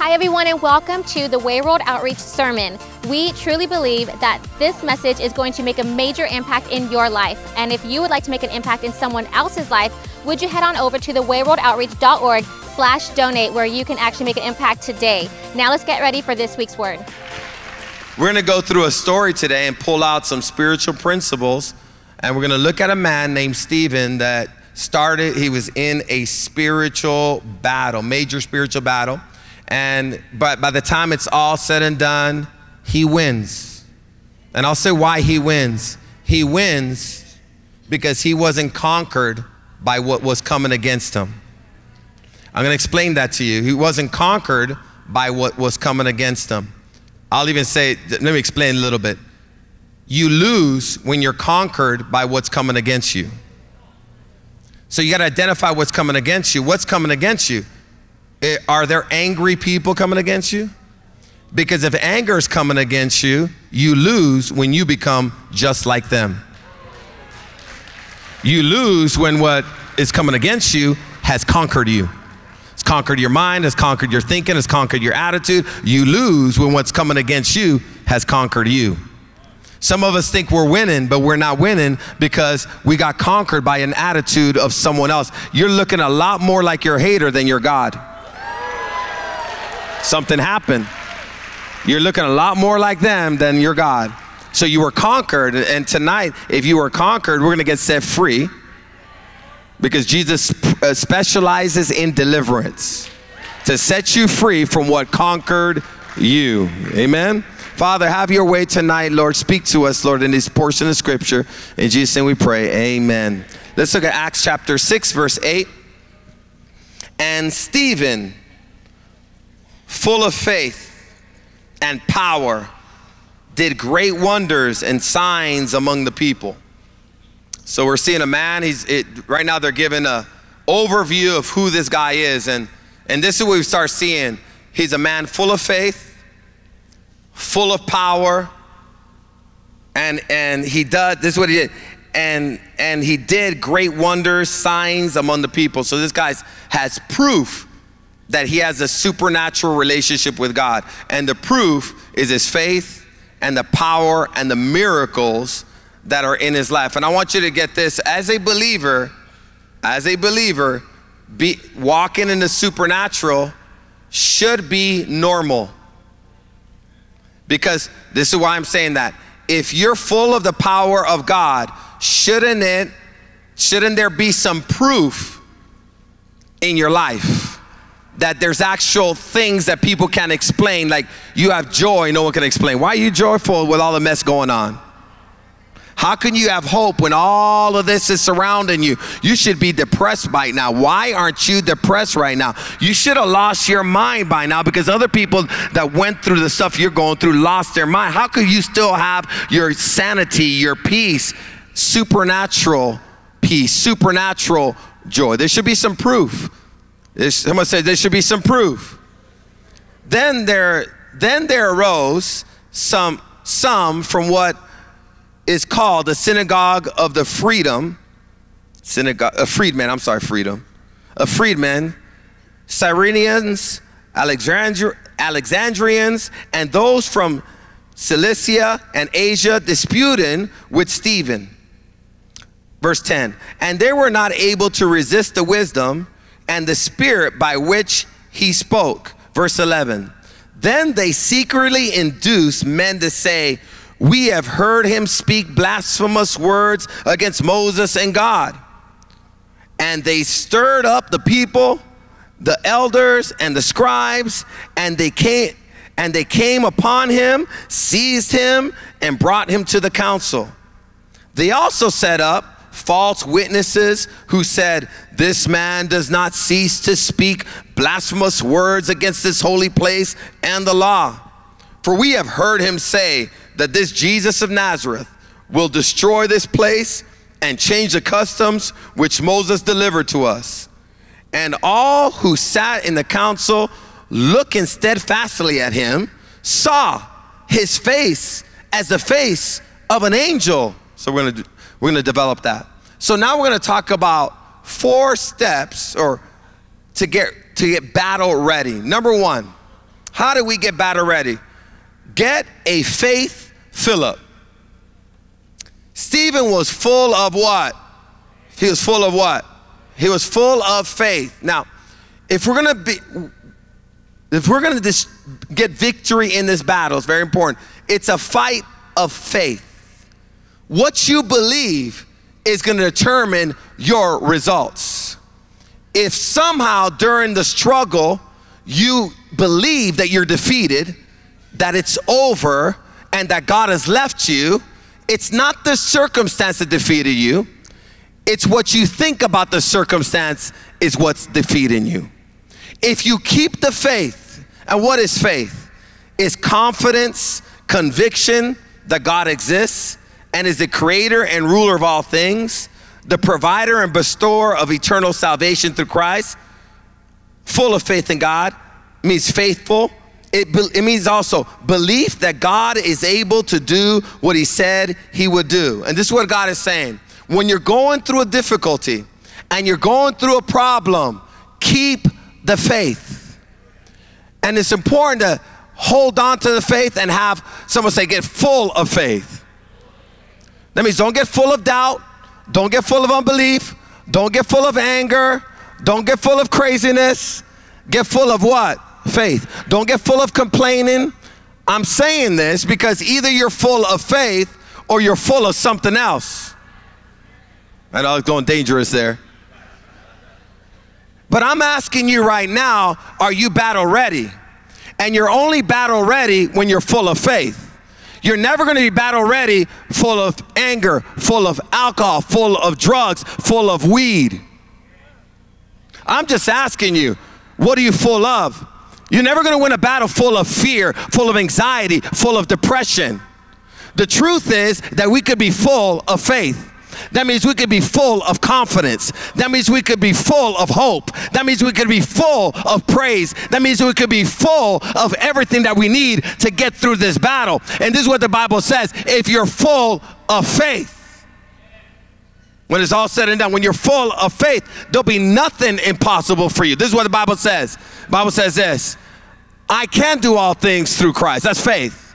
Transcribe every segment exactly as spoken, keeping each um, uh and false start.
Hi everyone, and welcome to the Way World Outreach Sermon. We truly believe that this message is going to make a major impact in your life. And if you would like to make an impact in someone else's life, would you head on over to the way world outreach dot org slash donate, where you can actually make an impact today. Now let's get ready for this week's word. We're gonna go through a story today and pull out some spiritual principles. And we're gonna look at a man named Stephen that started, he was in a spiritual battle, major spiritual battle. And but by the time it's all said and done, he wins. And I'll say why he wins. He wins because he wasn't conquered by what was coming against him. I'm gonna explain that to you. He wasn't conquered by what was coming against him. I'll even say, let me explain a little bit. You lose when you're conquered by what's coming against you. So you gotta identify what's coming against you. What's coming against you? It, are there angry people coming against you? Because if anger is coming against you, you lose when you become just like them. You lose when what is coming against you has conquered you. It's conquered your mind, it's conquered your thinking, it's conquered your attitude. You lose when what's coming against you has conquered you. Some of us think we're winning, but we're not winning because we got conquered by an attitude of someone else. You're looking a lot more like your hater than your God. Something happened. You're looking a lot more like them than your God. So you were conquered, and tonight, if you were conquered, we're gonna get set free because Jesus specializes in deliverance to set you free from what conquered you. Amen? Father, have your way tonight, Lord. Speak to us, Lord, in this portion of scripture. In Jesus' name we pray, amen. Let's look at Acts chapter six, verse eight. And Stephen, full of faith and power, did great wonders and signs among the people. So we're seeing a man, he's, it, right now they're giving an overview of who this guy is. And, and this is what we start seeing. He's a man full of faith, full of power, and, and he does, this is what he did. And, and he did great wonders, signs among the people. So this guy has proof that he has a supernatural relationship with God. And the proof is his faith and the power and the miracles that are in his life. And I want you to get this, as a believer, as a believer, be, walking in the supernatural should be normal. Because this is why I'm saying that. If you're full of the power of God, shouldn't it, shouldn't there be some proof in your life? That there's actual things that people can't explain, like you have joy no one can explain. Why are you joyful with all the mess going on? How can you have hope when all of this is surrounding you? You should be depressed right now. Why aren't you depressed right now? You should have lost your mind by now, because other people that went through the stuff you're going through lost their mind. How could you still have your sanity, your peace, supernatural peace, supernatural joy? There should be some proof. Someone said there should be some proof. Then there, then there arose some, some from what is called the synagogue of the freedom, synagogue, a freedman, I'm sorry, freedom, a freedman, Cyrenians, Alexandri Alexandrians, and those from Cilicia and Asia, disputing with Stephen. Verse ten, and they were not able to resist the wisdom and the spirit by which he spoke. Verse eleven, then they secretly induced men to say, we have heard him speak blasphemous words against Moses and God. And they stirred up the people, the elders and the scribes, and they came, and they came upon him, seized him, and brought him to the council. They also set up false witnesses who said, this man does not cease to speak blasphemous words against this holy place and the law. For we have heard him say that this Jesus of Nazareth will destroy this place and change the customs which Moses delivered to us. And all who sat in the council, looking steadfastly at him, saw his face as the face of an angel. So we're going to We're gonna develop that. So now we're gonna talk about four steps or to get, to get battle ready. Number one, How do we get battle ready? Get a faith filler. Stephen was full of what? He was full of what? He was full of faith. Now, if we're gonna be, if we're gonna dis- get victory in this battle, it's very important. It's a fight of faith. What you believe is gonna determine your results. If somehow during the struggle, you believe that you're defeated, that it's over, and that God has left you, it's not the circumstance that defeated you. It's what you think about the circumstance is what's defeating you. If you keep the faith, and what is faith? It's confidence, conviction that God exists and is the creator and ruler of all things, the provider and bestower of eternal salvation through Christ. Full of faith in God means faithful. It, it means also belief that God is able to do what he said he would do. And this is what God is saying. When you're going through a difficulty and you're going through a problem, keep the faith. And it's important to hold on to the faith and have someone say, get full of faith. That means don't get full of doubt. Don't get full of unbelief. Don't get full of anger. Don't get full of craziness. Get full of what? Faith. Don't get full of complaining. I'm saying this because either you're full of faith or you're full of something else. I know I was going dangerous there. But I'm asking you right now, are you battle ready? And you're only battle ready when you're full of faith. You're never going to be battle ready full of anger, full of alcohol, full of drugs, full of weed. I'm just asking you, what are you full of? You're never gonna win a battle full of fear, full of anxiety, full of depression. The truth is that we could be full of faith. That means we could be full of confidence. That means we could be full of hope. That means we could be full of praise. That means we could be full of everything that we need to get through this battle. And this is what the Bible says, if you're full of faith. When it's all said and done, when you're full of faith, there'll be nothing impossible for you. This is what the Bible says. The Bible says this, I can do all things through Christ. That's faith.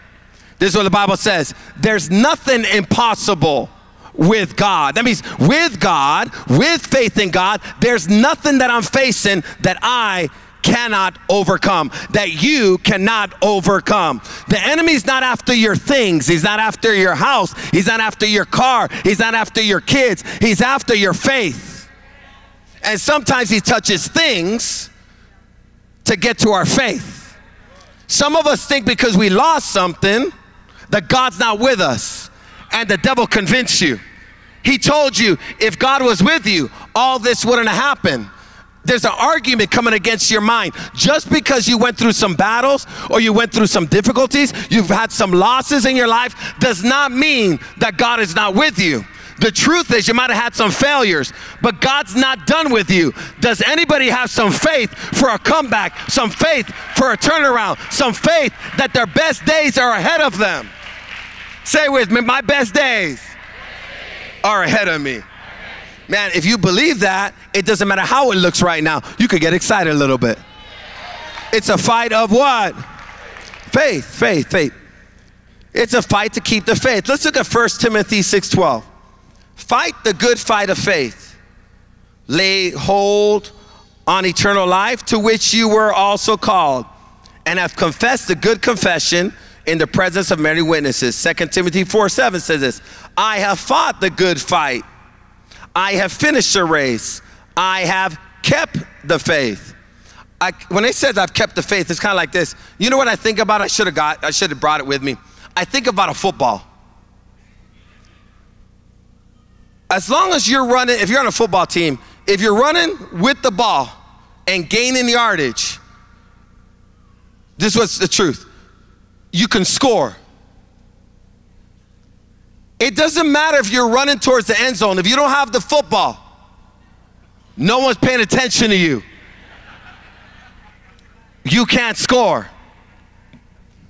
This is what the Bible says. There's nothing impossible with God. That means with God, with faith in God, there's nothing that I'm facing that I cannot overcome, that you cannot overcome. The enemy's not after your things. He's not after your house. He's not after your car. He's not after your kids. He's after your faith. And sometimes he touches things to get to our faith. Some of us think because we lost something that God's not with us, and the devil convinced you. He told you if God was with you, all this wouldn't happen. There's an argument coming against your mind. Just because you went through some battles or you went through some difficulties, you've had some losses in your life, does not mean that God is not with you. The truth is you might have had some failures, but God's not done with you. Does anybody have some faith for a comeback, some faith for a turnaround, some faith that their best days are ahead of them? Say with me, my best days are ahead of me. Man, if you believe that, it doesn't matter how it looks right now. You could get excited a little bit. It's a fight of what? Faith, faith, faith. It's a fight to keep the faith. Let's look at First Timothy six twelve. Fight the good fight of faith. Lay hold on eternal life to which you were also called and have confessed the good confession in the presence of many witnesses. Second Timothy four seven says this, I have fought the good fight. I have finished the race. I have kept the faith. I, when they said I've kept the faith, it's kind of like this. You know what I think about? I should have got, I should have brought it with me. I think about a football. As long as you're running, if you're on a football team, if you're running with the ball and gaining yardage, this was the truth. You can score. It doesn't matter if you're running towards the end zone. If you don't have the football, no one's paying attention to you. You can't score.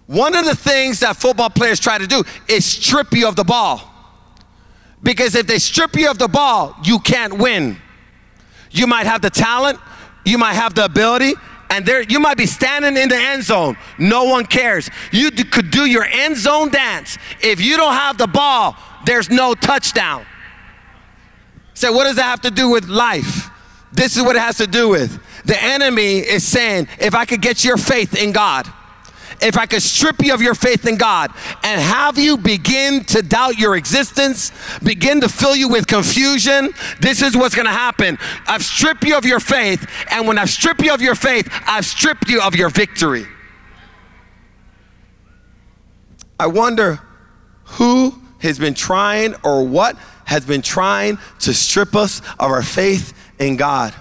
One of the things that football players try to do is strip you of the ball. Because if they strip you of the ball, you can't win. You might have the talent, you might have the ability, And there, you might be standing in the end zone. No one cares. You could do your end zone dance. If you don't have the ball, there's no touchdown. So what does that have to do with life? This is what it has to do with. The enemy is saying, if I could get your faith in God, if I could strip you of your faith in God and have you begin to doubt your existence, begin to fill you with confusion, this is what's going to happen. I've stripped you of your faith, and when I've stripped you of your faith, I've stripped you of your victory. I wonder who has been trying, or what has been trying to strip us of our faith in God.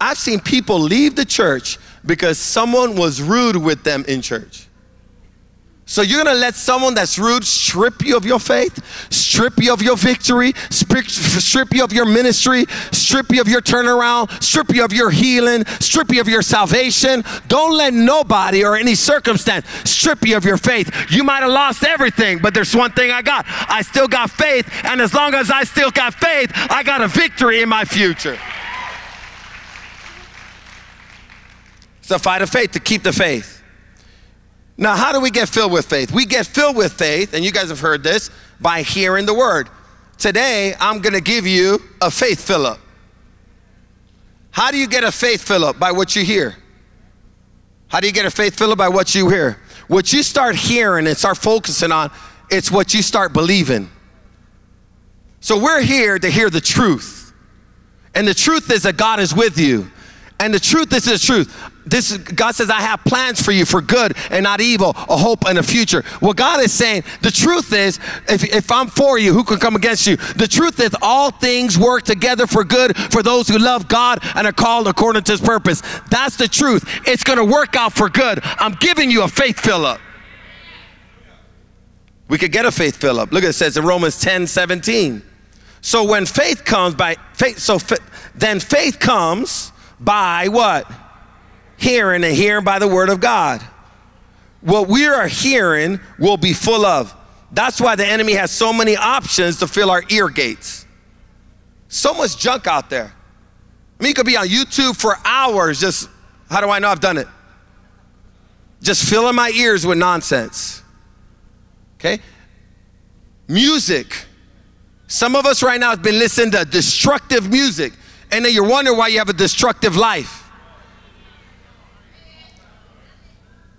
I've seen people leave the church because someone was rude with them in church. So you're going to let someone that's rude strip you of your faith, strip you of your victory, strip you of your ministry, strip you of your turnaround, strip you of your healing, strip you of your salvation. Don't let nobody or any circumstance strip you of your faith. You might have lost everything, but there's one thing I got. I still got faith, and as long as I still got faith, I got a victory in my future. It's a fight of faith to keep the faith. Now, how do we get filled with faith? We get filled with faith, and you guys have heard this, by hearing the word. Today, I'm going to give you a faith fill-up. How do you get a faith fill-up? By what you hear. How do you get a faith fill-up? By what you hear. What you start hearing and start focusing on, it's what you start believing. So we're here to hear the truth. And the truth is that God is with you. And the truth is the truth. This is, God says, I have plans for you for good and not evil, a hope and a future. Well, God is saying, the truth is, if, if I'm for you, who can come against you? The truth is, all things work together for good for those who love God and are called according to his purpose. That's the truth. It's going to work out for good. I'm giving you a faith fill-up. We could get a faith fill-up. Look at it, it says in Romans ten seventeen. So when faith comes by faith, so fa then faith comes by what? Hearing, and hearing by the word of God. What we are hearing will be full of. That's why the enemy has so many options to fill our ear gates. So much junk out there. I mean, you could be on YouTube for hours just, how do I know I've done it? Just filling my ears with nonsense. Okay? Music. Some of us right now have been listening to destructive music, and then you're wondering why you have a destructive life.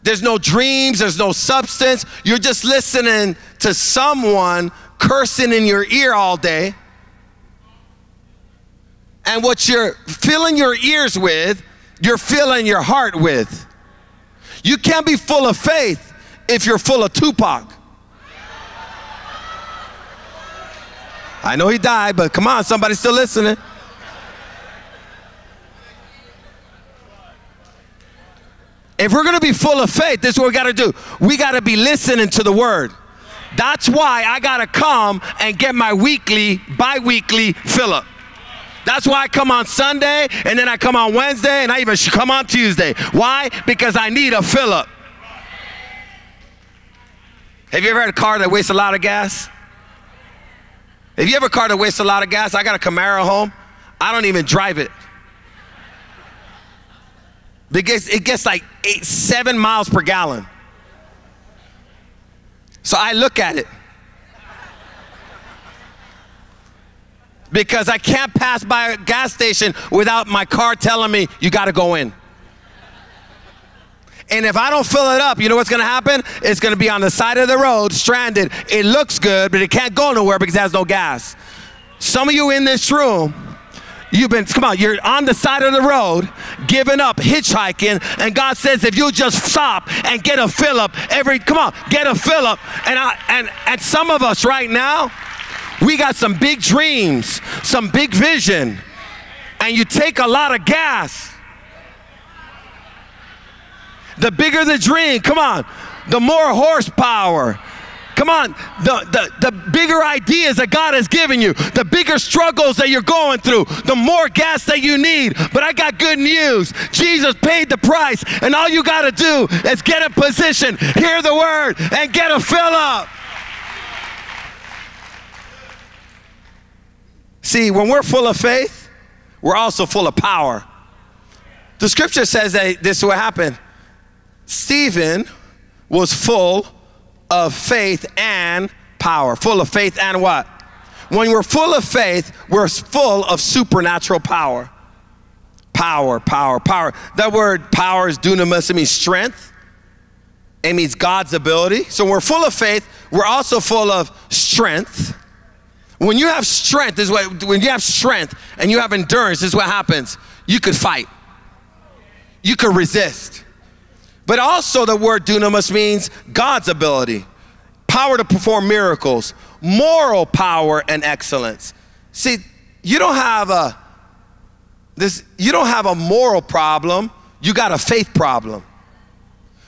There's no dreams, there's no substance. You're just listening to someone cursing in your ear all day. And what you're filling your ears with, you're filling your heart with. You can't be full of faith if you're full of Tupac. I know he died, but come on, somebody's still listening. If we're going to be full of faith, this is what we got to do. We got to be listening to the word. That's why I got to come and get my weekly, bi-weekly fill-up. That's why I come on Sunday, and then I come on Wednesday, and I even come on Tuesday. Why? Because I need a fill-up. Have you ever had a car that wastes a lot of gas? If you have a car that wastes a lot of gas, I got a Camaro home. I don't even drive it. Because it gets like eight, seven miles per gallon. So I look at it. Because I can't pass by a gas station without my car telling me, you got to go in. And if I don't fill it up, you know what's going to happen? It's going to be on the side of the road, stranded. It looks good, but it can't go nowhere because it has no gas. Some of you in this room, you've been, come on, you're on the side of the road, giving up, hitchhiking, and God says, if you'll just stop and get a fill-up every, come on, get a fill-up. And, I, and, and some of us right now, we got some big dreams, some big vision, and you take a lot of gas. The bigger the dream, come on, the more horsepower. Come on, the, the, the bigger ideas that God has given you, the bigger struggles that you're going through, the more gas that you need. But I got good news. Jesus paid the price, and all you got to do is get in position, hear the word, and get a fill-up. See, when we're full of faith, we're also full of power. The scripture says that this will happen. Stephen was full of faith and power. Full of faith and what? When we're full of faith, we're full of supernatural power. Power, power, power. That word power is dunamis. It means strength. It means God's ability. So when we're full of faith, we're also full of strength. When you have strength, this is what, when you have strength and you have endurance, this is what happens. You could fight. You could resist. But also the word dunamis means God's ability. Power to perform miracles. Moral power and excellence. See, you don't have a this you don't have a moral problem, you got a faith problem.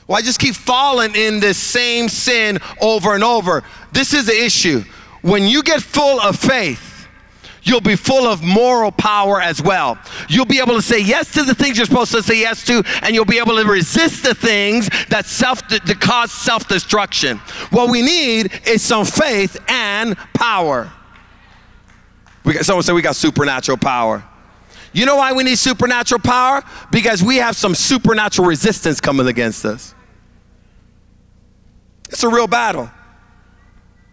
Well, I just keep falling in this same sin over and over. This is the issue. When you get full of faith, you'll be full of moral power as well. You'll be able to say yes to the things you're supposed to say yes to, and you'll be able to resist the things that self that cause self-destruction. What we need is some faith and power. We got, someone said we got supernatural power. You know why we need supernatural power? Because we have some supernatural resistance coming against us. It's a real battle.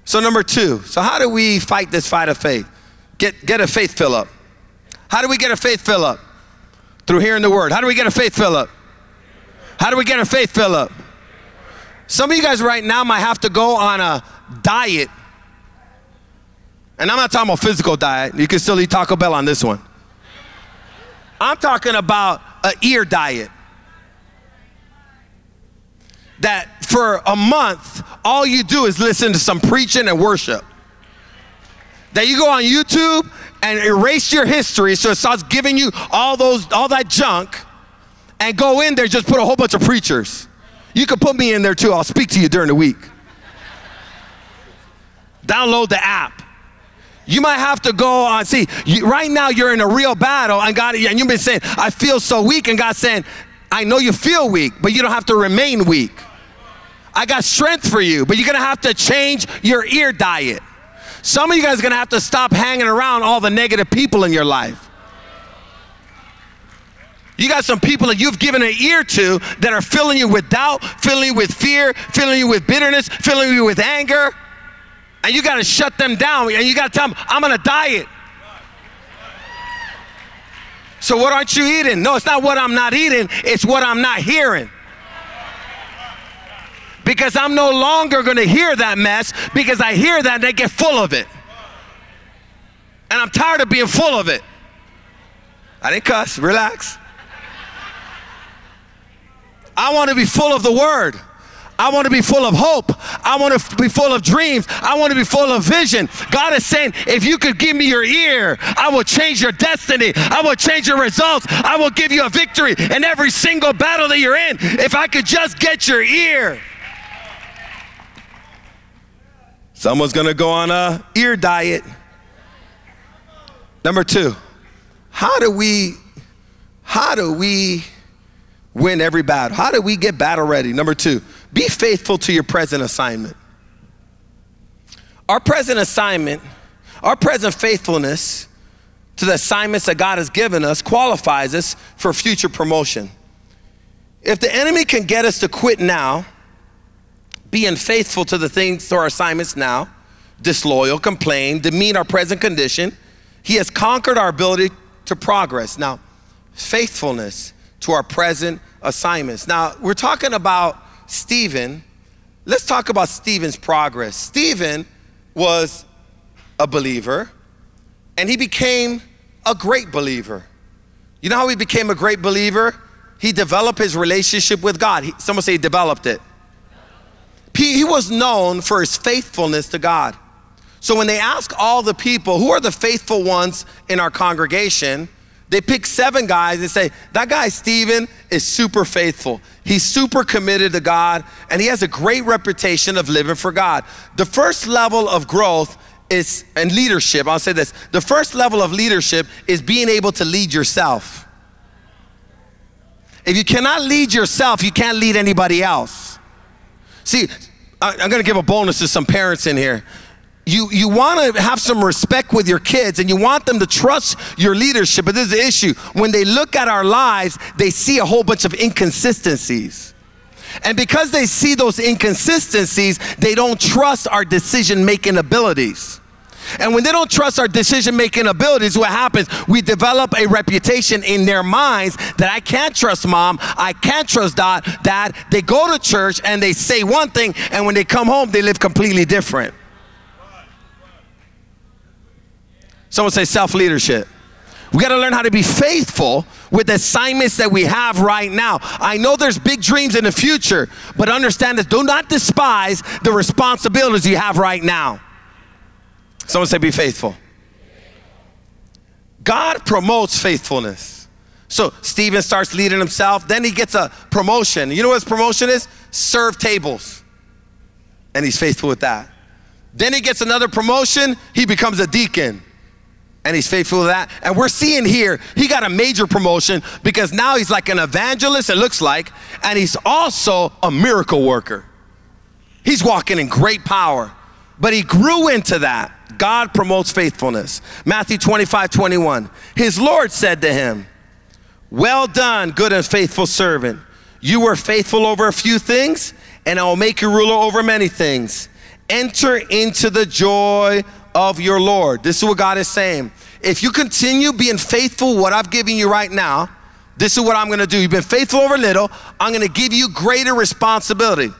So number two, so how do we fight this fight of faith? Get, get a faith fill up. How do we get a faith fill up? Through hearing the word. How do we get a faith fill up? How do we get a faith fill up? Some of you guys right now might have to go on a diet. And I'm not talking about physical diet. You can still eat Taco Bell on this one. I'm talking about an ear diet. That for a month, all you do is listen to some preaching and worship. That you go on YouTube and erase your history, so it starts giving you all those, all that junk, and go in there and just put a whole bunch of preachers. You can put me in there too. I'll speak to you during the week. Download the app. You might have to go on, see, you, right now you're in a real battle, and God, and you've been saying, I feel so weak, and God's saying, I know you feel weak, but you don't have to remain weak. I got strength for you, but you're gonna have to change your ear diet. Some of you guys are gonna have to stop hanging around all the negative people in your life. You got some people that you've given an ear to that are filling you with doubt, filling you with fear, filling you with bitterness, filling you with anger. And you got to shut them down, and you got to tell them, I'm on a diet. So what aren't you eating? No, it's not what I'm not eating, it's what I'm not hearing. Because I'm no longer going to hear that mess, because I hear that and they get full of it. And I'm tired of being full of it. I didn't cuss, relax. I want to be full of the word. I want to be full of hope. I want to be full of dreams. I want to be full of vision. God is saying, if you could give me your ear, I will change your destiny. I will change your results. I will give you a victory in every single battle that you're in. If I could just get your ear. Someone's going to go on a ear diet. Number two, how do we, how do we win every battle? How do we get battle ready? Number two. Be faithful to your present assignment. Our present assignment, our present faithfulness to the assignments that God has given us qualifies us for future promotion. If the enemy can get us to quit now, be unfaithful to the things, to our assignments now, disloyal, complain, demean our present condition, he has conquered our ability to progress. Now, faithfulness to our present assignments. Now, we're talking about Stephen. Let's talk about Stephen's progress. Stephen was a believer, and he became a great believer. You know how he became a great believer? He developed his relationship with God. He, someone say he developed it. He, he was known for his faithfulness to God. So when they ask all the people, who are the faithful ones in our congregation? They pick seven guys and say, that guy Stephen is super faithful. He's super committed to God, and he has a great reputation of living for God. The first level of growth is, and leadership, I'll say this, the first level of leadership is being able to lead yourself. If you cannot lead yourself, you can't lead anybody else. See, I'm gonna give a bonus to some parents in here. you, you want to have some respect with your kids and you want them to trust your leadership, but this is the issue. When they look at our lives, they see a whole bunch of inconsistencies. And because they see those inconsistencies, they don't trust our decision-making abilities. And when they don't trust our decision-making abilities, what happens? We develop a reputation in their minds that I can't trust mom, I can't trust dad, dad. They go to church and they say one thing, and when they come home, they live completely different. Someone say self-leadership. We got to learn how to be faithful with the assignments that we have right now. I know there's big dreams in the future, but understand that do not despise the responsibilities you have right now. Someone say be faithful. God promotes faithfulness. So Stephen starts leading himself. Then he gets a promotion. You know what his promotion is? Serve tables. And he's faithful with that. Then he gets another promotion. He becomes a deacon. And he's faithful to that. And we're seeing here, he got a major promotion because now he's like an evangelist, it looks like, and he's also a miracle worker. He's walking in great power. But he grew into that. God promotes faithfulness. Matthew twenty-five, twenty-one. His Lord said to him, well done, good and faithful servant. You were faithful over a few things, and I will make you ruler over many things. Enter into the joy of your Lord. This is what God is saying. If you continue being faithful what I've given you right now, this is what I'm going to do. You've been faithful over little. I'm going to give you greater responsibility.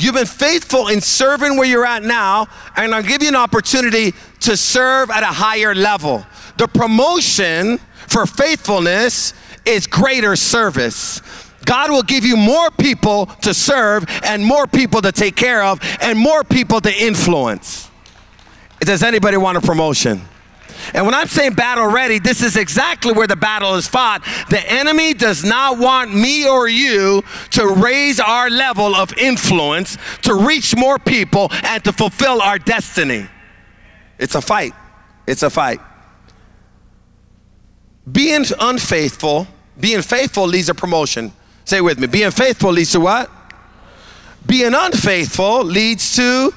You've been faithful in serving where you're at now, and I'll give you an opportunity to serve at a higher level. The promotion for faithfulness is greater service. God will give you more people to serve and more people to take care of and more people to influence. Does anybody want a promotion? And when I'm saying battle ready, this is exactly where the battle is fought. The enemy does not want me or you to raise our level of influence, to reach more people, and to fulfill our destiny. It's a fight. It's a fight. Being unfaithful, being faithful leads to promotion. Say it with me. Being faithful leads to what? Being unfaithful leads to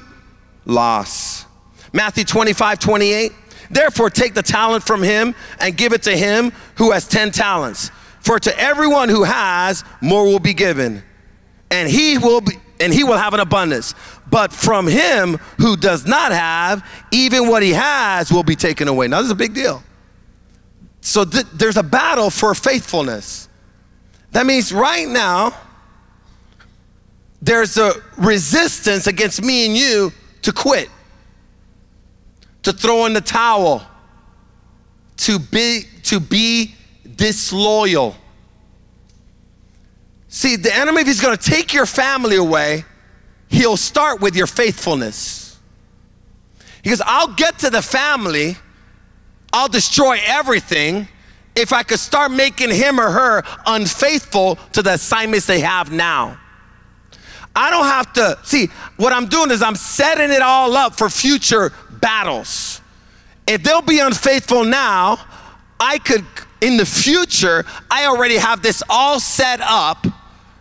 loss. Matthew twenty-five, twenty-eight. Therefore, take the talent from him and give it to him who has ten talents. For to everyone who has, more will be given, and he will be, and he will have an abundance. But from him who does not have, even what he has will be taken away. Now, this is a big deal. So th there's a battle for faithfulness. That means right now, there's a resistance against me and you to quit, to throw in the towel, to be, to be disloyal. See, the enemy, if he's gonna take your family away, he'll start with your faithfulness. He goes, I'll get to the family, I'll destroy everything if I could start making him or her unfaithful to the assignments they have now. I don't have to, see, what I'm doing is I'm setting it all up for future battles. If they'll be unfaithful now, I could, in the future, I already have this all set up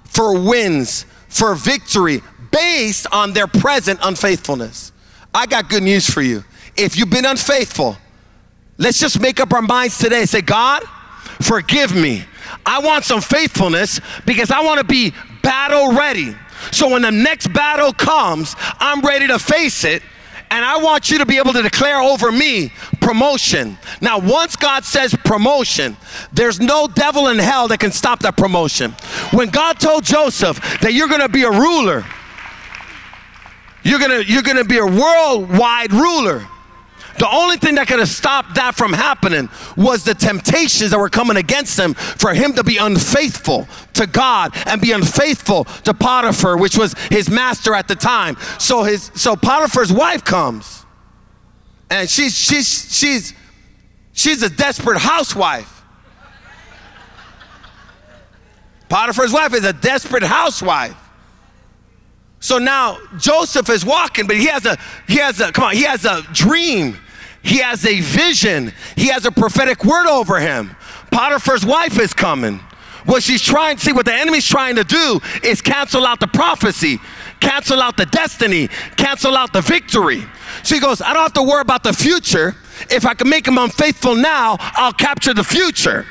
for wins, for victory, based on their present unfaithfulness. I got good news for you. If you've been unfaithful, let's just make up our minds today and say, God, forgive me. I want some faithfulness because I want to be battle ready. So when the next battle comes, I'm ready to face it. And I want you to be able to declare over me promotion. Now, once God says promotion, there's no devil in hell that can stop that promotion. When God told Joseph that you're gonna be a ruler, you're gonna, you're gonna be a worldwide ruler, the only thing that could have stopped that from happening was the temptations that were coming against him for him to be unfaithful to God and be unfaithful to Potiphar, which was his master at the time. So his, so Potiphar's wife comes, and she's, she's, she's, she's a desperate housewife. Potiphar's wife is a desperate housewife. So now Joseph is walking, but he has a, he has a, come on, he has a dream. He has a vision. He has a prophetic word over him. Potiphar's wife is coming. What she's trying to see, what the enemy's trying to do is cancel out the prophecy. cancel out the destiny, cancel out the victory. So he goes, I don't have to worry about the future. If I can make him unfaithful now, I'll capture the future.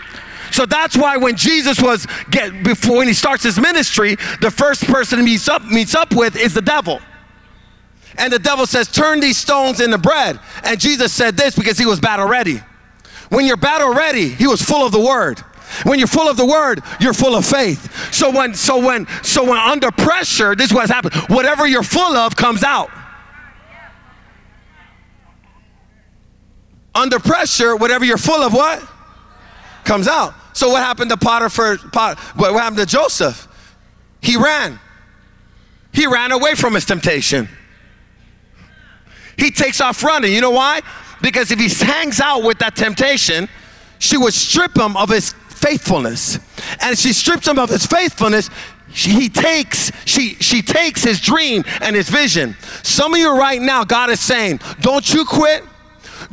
So that's why when Jesus was, get, before when he starts his ministry, the first person he meets up, meets up with is the devil. And the devil says, turn these stones into bread. And Jesus said this because he was battle ready. When you're battle ready, he was full of the word. When you're full of the word, you're full of faith. So when, so when, so when under pressure, this is what's happened. Whatever you're full of comes out. Under pressure, whatever you're full of, what? Comes out. So what happened to Potiphar, Pot, what happened to Joseph? He ran. He ran away from his temptation. He takes off running. You know why? Because if he hangs out with that temptation, she would strip him of his faithfulness. And if she strips him of his faithfulness, she, he takes, she, she takes his dream and his vision. Some of you right now, God is saying, don't you quit.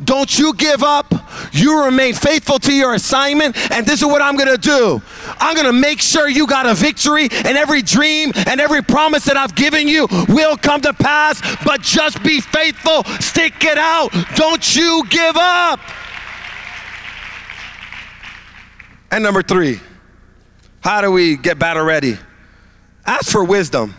Don't you give up. You remain faithful to your assignment, and this is what I'm going to do. I'm going to make sure you got a victory, and every dream and every promise that I've given you will come to pass, but just be faithful. Stick it out. Don't you give up. And number three, how do we get battle ready? Ask for wisdom.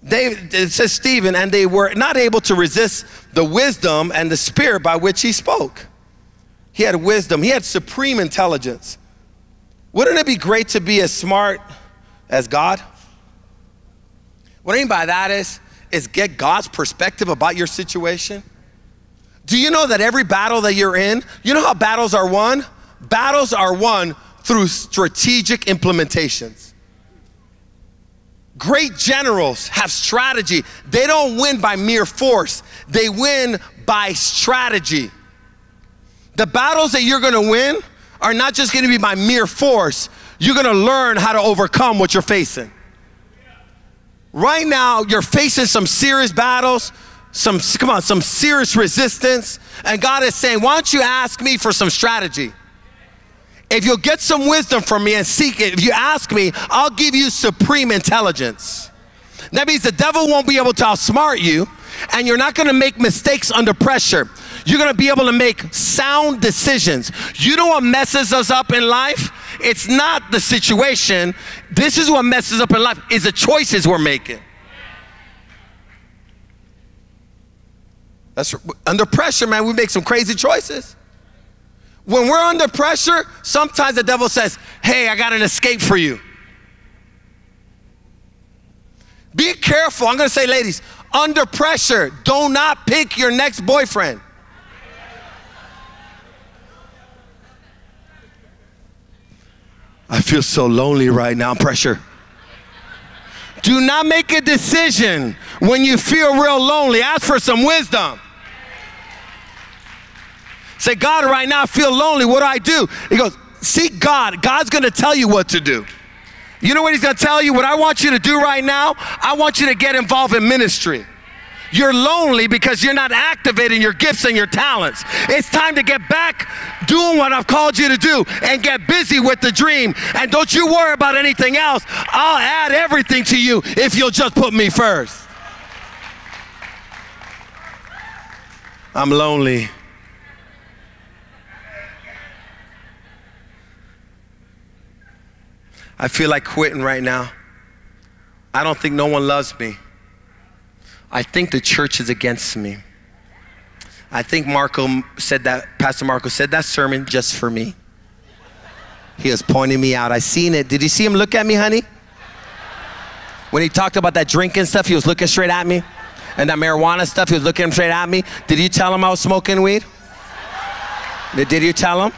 They, it says Stephen, and they were not able to resist the wisdom and the spirit by which he spoke. He had wisdom. He had supreme intelligence. Wouldn't it be great to be as smart as God? What I mean by that is, is get God's perspective about your situation. Do you know that every battle that you're in, you know how battles are won? Battles are won through strategic implementations. Great generals have strategy. They don't win by mere force. They win by strategy. The battles that you're gonna win are not just gonna be by mere force. You're gonna learn how to overcome what you're facing. Right now, you're facing some serious battles, some, come on, some serious resistance, and God is saying, why don't you ask me for some strategy? If you'll get some wisdom from me and seek it, if you ask me, I'll give you supreme intelligence. That means the devil won't be able to outsmart you, and you're not gonna make mistakes under pressure. You're gonna be able to make sound decisions. You know what messes us up in life? It's not the situation. This is what messes up in life, is the choices we're making. That's, under pressure, man, we make some crazy choices. When we're under pressure, sometimes the devil says, hey, I got an escape for you. Be careful. I'm going to say, ladies, under pressure, do not pick your next boyfriend. I feel so lonely right now, pressure. Do not make a decision when you feel real lonely. Ask for some wisdom. Say, God, right now I feel lonely. What do I do? He goes, seek God. God's going to tell you what to do. You know what he's going to tell you? What I want you to do right now, I want you to get involved in ministry. You're lonely because you're not activating your gifts and your talents. It's time to get back doing what I've called you to do and get busy with the dream. And don't you worry about anything else. I'll add everything to you if you'll just put me first. I'm lonely. I feel like quitting right now. I don't think no one loves me. I think the church is against me. I think Marco said that, Pastor Marco said that sermon just for me. He was pointing me out. I seen it. Did you see him look at me, honey? When he talked about that drinking stuff, he was looking straight at me. And that marijuana stuff, he was looking straight at me. Did you tell him I was smoking weed? Did you tell him?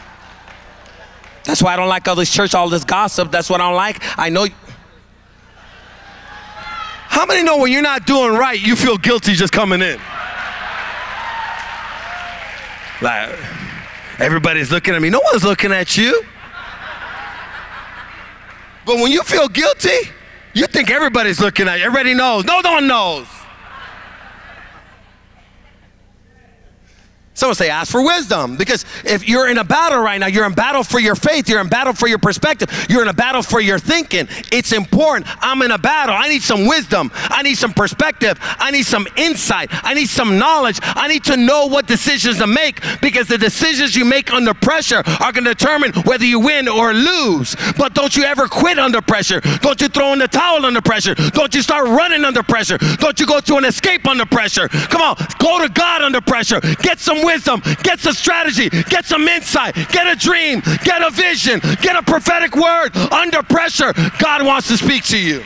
That's why I don't like all this church, all this gossip. That's what I don't like. I know. How many know when you're not doing right, you feel guilty just coming in? Like, everybody's looking at me. No one's looking at you. But when you feel guilty, you think everybody's looking at you. Everybody knows. No one knows. Someone say, ask for wisdom. Because if you're in a battle right now, you're in battle for your faith, you're in battle for your perspective, you're in a battle for your thinking. It's important. I'm in a battle. I need some wisdom. I need some perspective. I need some insight. I need some knowledge. I need to know what decisions to make, because the decisions you make under pressure are going to determine whether you win or lose. But don't you ever quit under pressure. Don't you throw in the towel under pressure. Don't you start running under pressure. Don't you go to an escape under pressure. Come on, go to God under pressure. Get some wisdom. Get some strategy. Get some insight. Get a dream. Get a vision. Get a prophetic word. Under pressure, God wants to speak to you.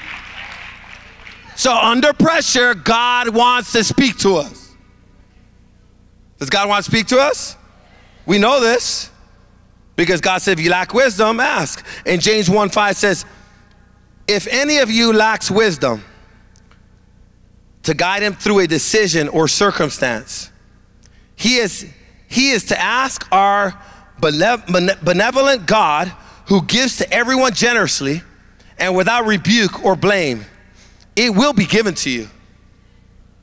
So under pressure, God wants to speak to us. Does God want to speak to us? We know this, because God said, if you lack wisdom, ask. And James one five says, if any of you lacks wisdom, to guide him through a decision or circumstance, he is, he is to ask our benevolent God, who gives to everyone generously and without rebuke or blame. It will be given to you.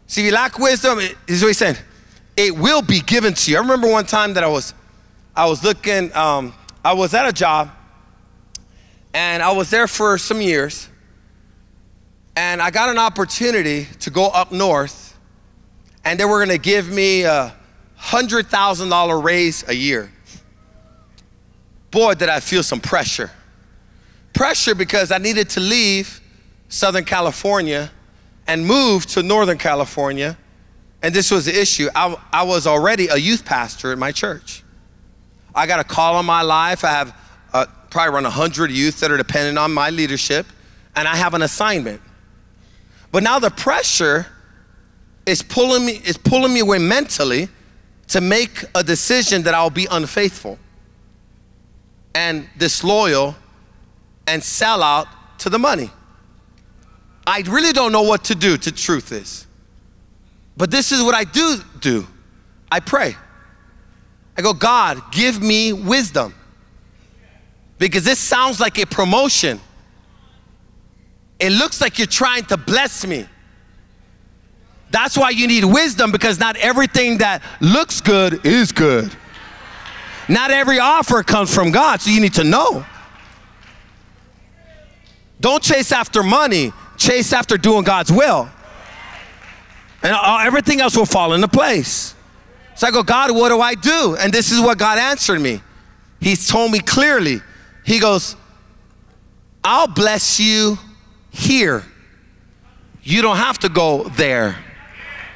See, if you lack wisdom, it, this is what he's saying. It will be given to you. I remember one time that I was, I was looking, um, I was at a job, and I was there for some years, and I got an opportunity to go up north, and they were gonna give me a one hundred thousand dollar raise a year. Boy, did I feel some pressure. Pressure because I needed to leave Southern California and move to Northern California, and this was the issue. I, I was already a youth pastor at my church. I got a call on my life. I have uh, probably around one hundred youth that are dependent on my leadership, and I have an assignment. But now the pressure is pulling me, is pulling me away mentally to make a decision that I'll be unfaithful and disloyal and sell out to the money. I really don't know what to do, to truth is. But this is what I do do. I pray. I go, God, give me wisdom. Because this sounds like a promotion. It looks like you're trying to bless me. That's why you need wisdom, because not everything that looks good is good. Not every offer comes from God, so you need to know. Don't chase after money, chase after doing God's will. And everything else will fall into place. So I go, God, what do I do? And this is what God answered me. He told me clearly. He goes, I'll bless you here. You don't have to go there,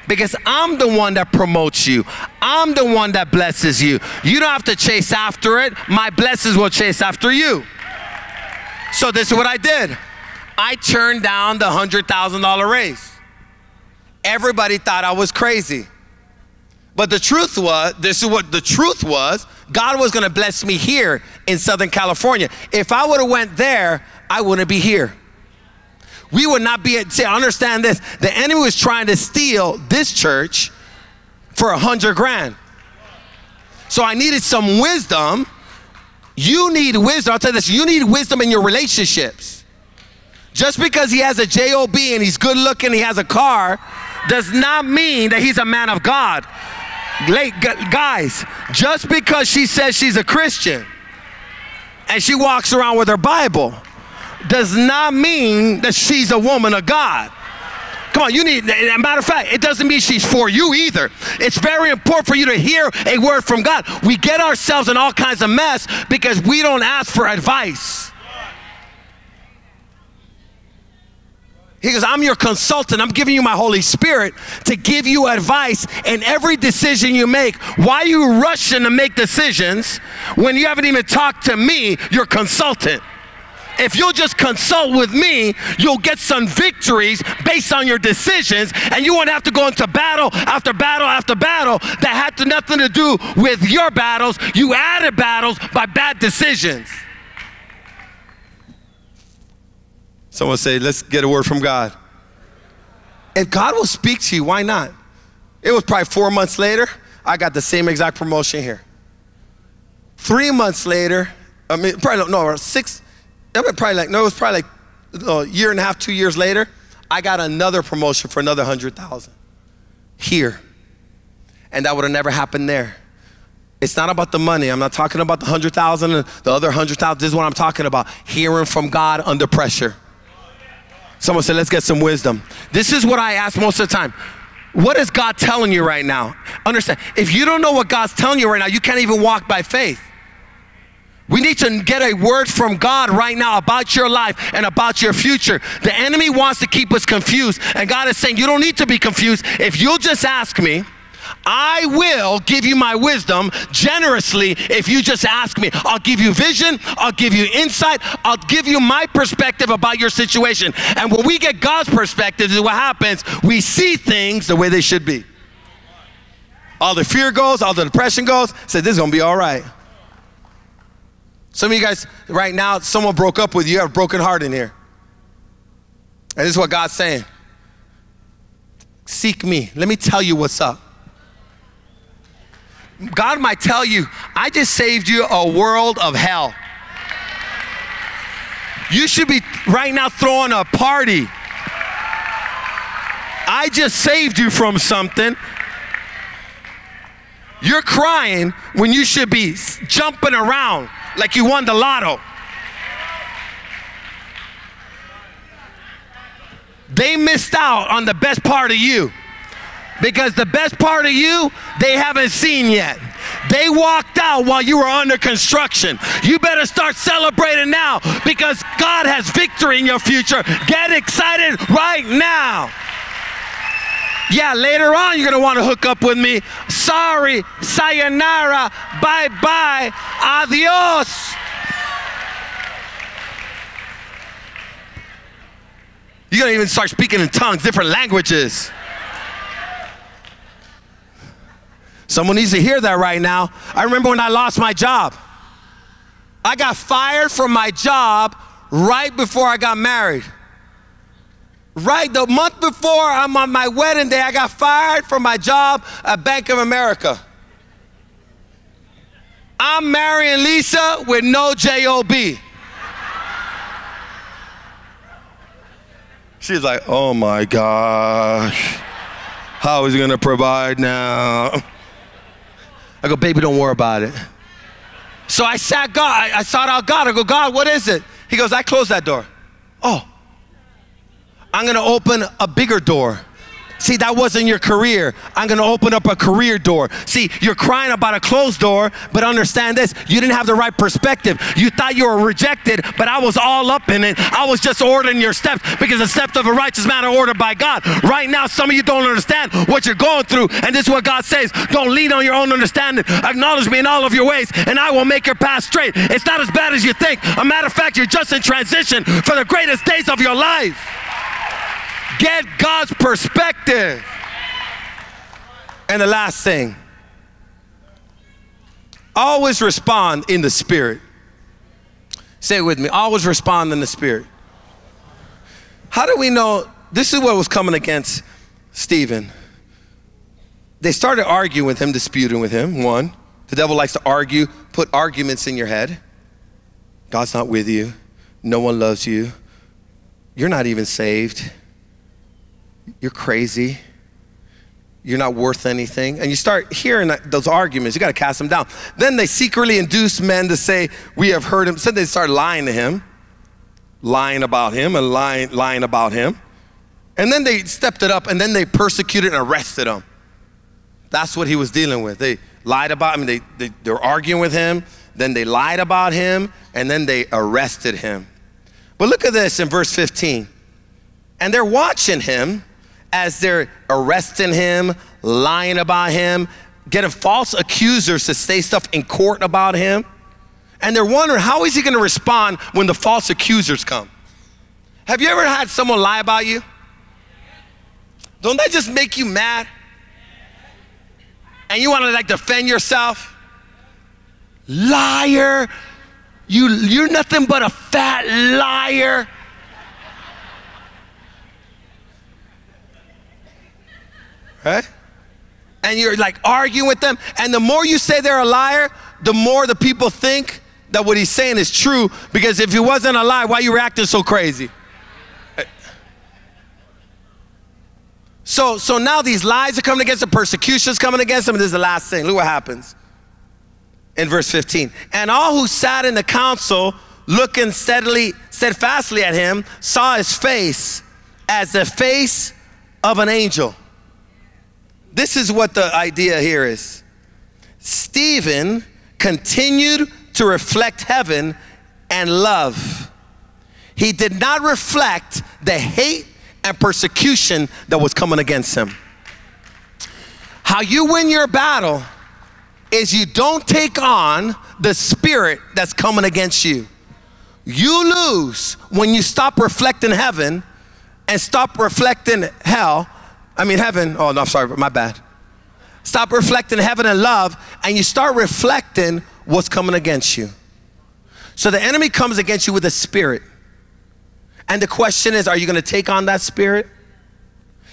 because I'm the one that promotes you. I'm the one that blesses you. You don't have to chase after it. My blessings will chase after you. So this is what I did. I turned down the one hundred thousand dollar raise. Everybody thought I was crazy. But the truth was, this is what the truth was, God was gonna bless me here in Southern California. If I would've went there, I wouldn't be here. We would not be, see, understand this, the enemy was trying to steal this church for a hundred grand. So I needed some wisdom. You need wisdom, I'll tell you this, you need wisdom in your relationships. Just because he has a job and he's good looking, he has a car, does not mean that he's a man of God. Late guys, just because she says she's a Christian and she walks around with her Bible, does not mean that she's a woman of God. Come on, you need, as a matter of fact, it doesn't mean she's for you either. It's very important for you to hear a word from God. We get ourselves in all kinds of mess because we don't ask for advice. He goes, I'm your consultant. I'm giving you my Holy Spirit to give you advice in every decision you make. Why are you rushing to make decisions when you haven't even talked to me, your consultant? If you'll just consult with me, you'll get some victories based on your decisions, and you won't have to go into battle after battle after battle that had to, nothing to do with your battles. You added battles by bad decisions. Someone say, let's get a word from God. If God will speak to you, why not? It was probably four months later, I got the same exact promotion here. Three months later, I mean, probably, no, six, Probably like, no, it was probably like a year and a half, two years later, I got another promotion for another one hundred thousand here. And that would have never happened there. It's not about the money. I'm not talking about the one hundred thousand and the other one hundred thousand. This is what I'm talking about. Hearing from God under pressure. Someone said, let's get some wisdom. This is what I ask most of the time. What is God telling you right now? Understand, if you don't know what God's telling you right now, you can't even walk by faith. We need to get a word from God right now about your life and about your future. The enemy wants to keep us confused, and God is saying, you don't need to be confused. If you'll just ask me, I will give you my wisdom generously if you just ask me. I'll give you vision. I'll give you insight. I'll give you my perspective about your situation. And when we get God's perspective, this is what happens. We see things the way they should be. All the fear goes, all the depression goes. Say, this is going to be all right. Some of you guys, right now, someone broke up with you. You have a broken heart in here. And this is what God's saying. Seek me. Let me tell you what's up. God might tell you, I just saved you a world of hell. You should be right now throwing a party. I just saved you from something. You're crying when you should be jumping around like you won the lotto. They missed out on the best part of you. Because the best part of you, they haven't seen yet. They walked out while you were under construction. You better start celebrating now because God has victory in your future. Get excited right now. Yeah, later on you're going to want to hook up with me. Sorry, sayonara, bye-bye, adios. You're going to even start speaking in tongues, different languages. Someone needs to hear that right now. I remember when I lost my job. I got fired from my job right before I got married. Right the month before I'm on my wedding day, I got fired from my job at Bank of America. I'm marrying Lisa with no J O B. She's like, oh my gosh. How is he gonna provide now? I go, baby, don't worry about it. So I sat God, I, I sought out God. I go, God, what is it? He goes, I closed that door. Oh, I'm gonna open a bigger door. See, that wasn't your career. I'm gonna open up a career door. See, you're crying about a closed door, but understand this, you didn't have the right perspective. You thought you were rejected, but I was all up in it. I was just ordering your steps because the steps of a righteous man are ordered by God. Right now, some of you don't understand what you're going through, and this is what God says, don't lean on your own understanding. Acknowledge me in all of your ways, and I will make your path straight. It's not as bad as you think. A matter of fact, you're just in transition for the greatest days of your life. Get God's perspective. And the last thing, always respond in the Spirit. Say it with me, always respond in the Spirit. How do we know? This is what was coming against Stephen. They started arguing with him, disputing with him. One, the devil likes to argue, put arguments in your head. God's not with you. No one loves you. You're not even saved. You're crazy. You're not worth anything. And you start hearing those arguments. You got to cast them down. Then they secretly induced men to say, we have heard him. So they start lying to him, lying about him and lying, lying about him. And then they stepped it up and then they persecuted and arrested him. That's what he was dealing with. They lied about him. They, they, they were arguing with him. Then they lied about him and then they arrested him. But look at this in verse fifteen. And they're watching him as they're arresting him, lying about him, getting false accusers to say stuff in court about him. And they're wondering, how is he gonna respond when the false accusers come? Have you ever had someone lie about you? Don't that just make you mad? And you wanna like defend yourself? Liar, you, you're nothing but a fat liar. Right? And you're like arguing with them. And the more you say they're a liar, the more the people think that what he's saying is true, because if it wasn't a lie, why are you acting so crazy? So, so now these lies are coming against him, persecution's coming against him, and this is the last thing. Look what happens. in verse fifteen. And all who sat in the council, looking steadily, steadfastly at him, saw his face as the face of an angel. This is what the idea here is. Stephen continued to reflect heaven and love. He did not reflect the hate and persecution that was coming against him. How you win your battle is you don't take on the spirit that's coming against you. You lose when you stop reflecting heaven and stop reflecting hell. I mean heaven, oh no, I'm sorry, my bad. Stop reflecting heaven and love, and you start reflecting what's coming against you. So the enemy comes against you with a spirit. And the question is, are you gonna take on that spirit?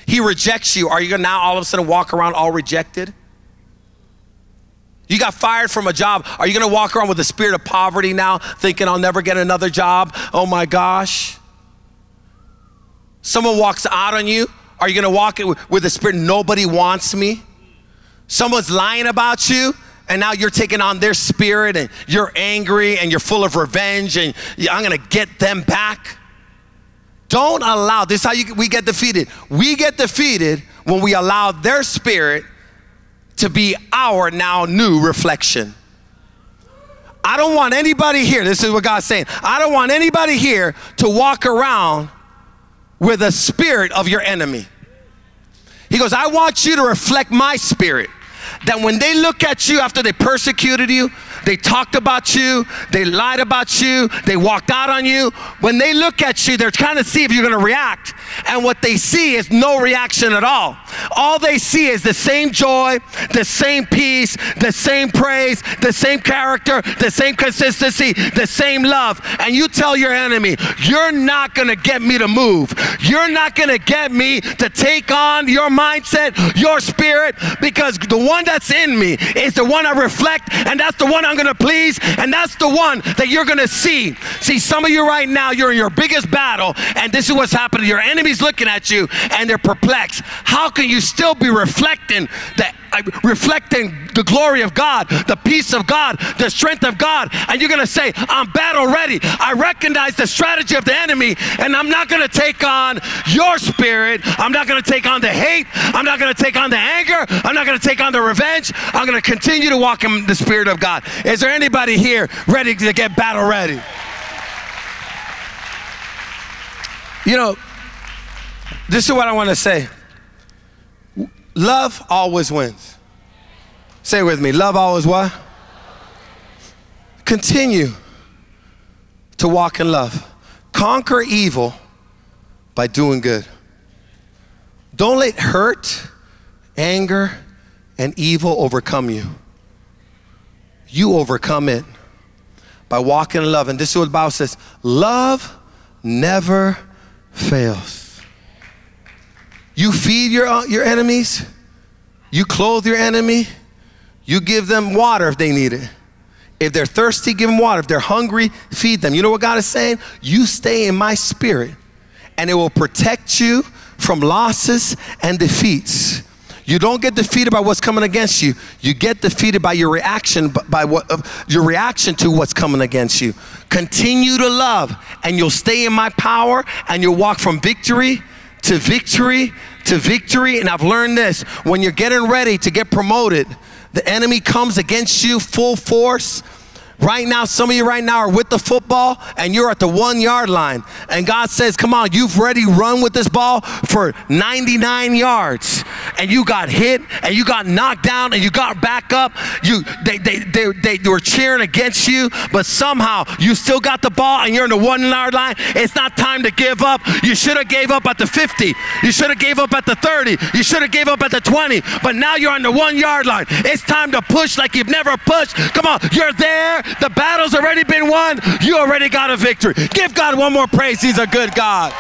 He rejects you. Are you gonna now all of a sudden walk around all rejected? You got fired from a job. Are you gonna walk around with the spirit of poverty now, thinking I'll never get another job? Oh my gosh. Someone walks out on you. Are you gonna walk with the spirit, nobody wants me? Someone's lying about you, and now you're taking on their spirit, and you're angry, and you're full of revenge, and I'm gonna get them back. Don't allow, this is how you, we get defeated. We get defeated when we allow their spirit to be our now new reflection. I don't want anybody here, this is what God's saying, I don't want anybody here to walk around with a spirit of your enemy. He goes, I want you to reflect my spirit. That when they look at you after they persecuted you, they talked about you, they lied about you, they walked out on you. When they look at you, they're trying to see if you're gonna react. And what they see is no reaction at all. All they see is the same joy, the same peace, the same praise, the same character, the same consistency, the same love. And you tell your enemy, you're not gonna get me to move. You're not gonna get me to take on your mindset, your spirit, because the one that's in me is the one I reflect, and that's the one I'm gonna please, and that's the one that you're gonna see. See, some of you right now, you're in your biggest battle, and this is what's happening. Your enemy's looking at you, and they're perplexed. How can you still be reflecting the, uh, reflecting the glory of God, the peace of God, the strength of God, and you're gonna say, I'm battle ready. I recognize the strategy of the enemy, and I'm not gonna take on your spirit. I'm not gonna take on the hate. I'm not gonna take on the anger. I'm not gonna take on the revenge. I'm gonna continue to walk in the spirit of God. Is there anybody here ready to get battle ready? You know, this is what I want to say. Love always wins. Say it with me, love always what? Continue to walk in love. Conquer evil by doing good. Don't let hurt, anger, and evil overcome you. You overcome it by walking in love. And this is what the Bible says, love never fails. You feed your, your enemies, you clothe your enemy, you give them water if they need it. If they're thirsty, give them water. If they're hungry, feed them. You know what God is saying? You stay in my spirit, and it will protect you from losses and defeats. You don't get defeated by what's coming against you. You get defeated by your reaction, by what, uh, your reaction to what's coming against you. Continue to love, and you'll stay in my power, and you'll walk from victory to victory to victory. And I've learned this, when you're getting ready to get promoted, the enemy comes against you full force. Right now, some of you right now are with the football and you're at the one yard line. And God says, come on, you've already run with this ball for ninety-nine yards. And you got hit and you got knocked down and you got back up. You, they, they, they, they, they were cheering against you, but somehow you still got the ball and you're in the one yard line. It's not time to give up. You should have gave up at the fifty. You should have gave up at the thirty. You should have gave up at the twenty, but now you're on the one yard line. It's time to push like you've never pushed. Come on, you're there. The battle's already been won. You already got a victory. Give God one more praise. He's a good God.